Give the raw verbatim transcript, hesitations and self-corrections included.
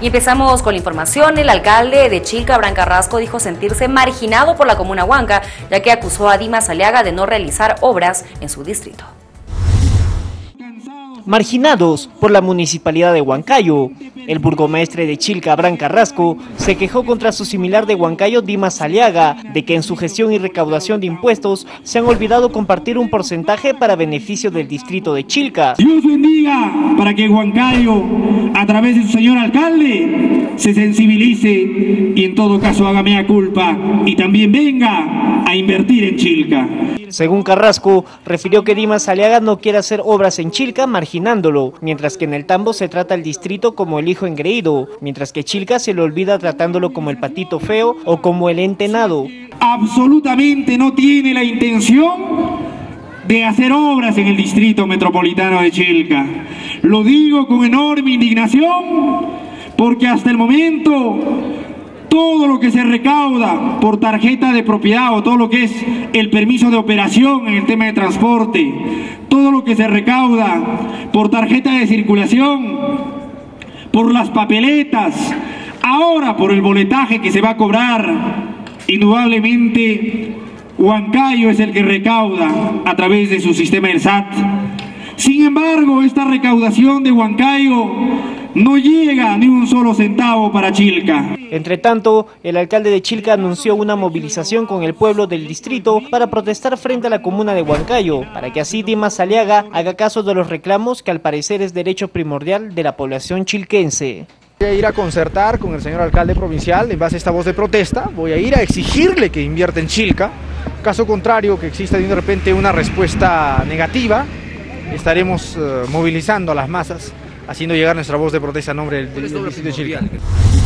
Y empezamos con la información. El alcalde de Chilca, Abraham Carrasco, dijo sentirse marginado por la comuna Huanca, ya que acusó a Dimas Aliaga de no realizar obras en su distrito. Marginados por la Municipalidad de Huancayo, el burgomestre de Chilca, Abraham Carrasco, se quejó contra su similar de Huancayo, Dimas Aliaga, de que en su gestión y recaudación de impuestos se han olvidado compartir un porcentaje para beneficio del distrito de Chilca. Dios bendiga para que Huancayo, a través de su señor alcalde, se sensibilice y en todo caso haga mea culpa y también venga a invertir en Chilca. Según Carrasco, refirió que Dimas Aliaga no quiere hacer obras en Chilca, marginándolo, mientras que en el Tambo se trata al distrito como el hijo engreído, mientras que Chilca se le olvida tratándolo como el patito feo o como el entenado. Absolutamente no tiene la intención de hacer obras en el distrito metropolitano de Chilca. Lo digo con enorme indignación, porque hasta el momento todo lo que se recauda por tarjeta de propiedad o todo lo que es el permiso de operación en el tema de transporte, todo lo que se recauda por tarjeta de circulación, por las papeletas, ahora por el boletaje que se va a cobrar, indudablemente Huancayo es el que recauda a través de su sistema del S A T. Sin embargo, esta recaudación de Huancayo no llega ni un solo centavo para Chilca. Entre tanto, el alcalde de Chilca anunció una movilización con el pueblo del distrito para protestar frente a la comuna de Huancayo, para que así Dimas Aliaga haga caso de los reclamos que al parecer es derecho primordial de la población chilquense. Voy a ir a concertar con el señor alcalde provincial en base a esta voz de protesta, voy a ir a exigirle que invierta en Chilca, caso contrario que exista de repente una respuesta negativa, estaremos eh, movilizando a las masas, haciendo llegar nuestra voz de protesta a nombre del, del, del distrito de Chilca.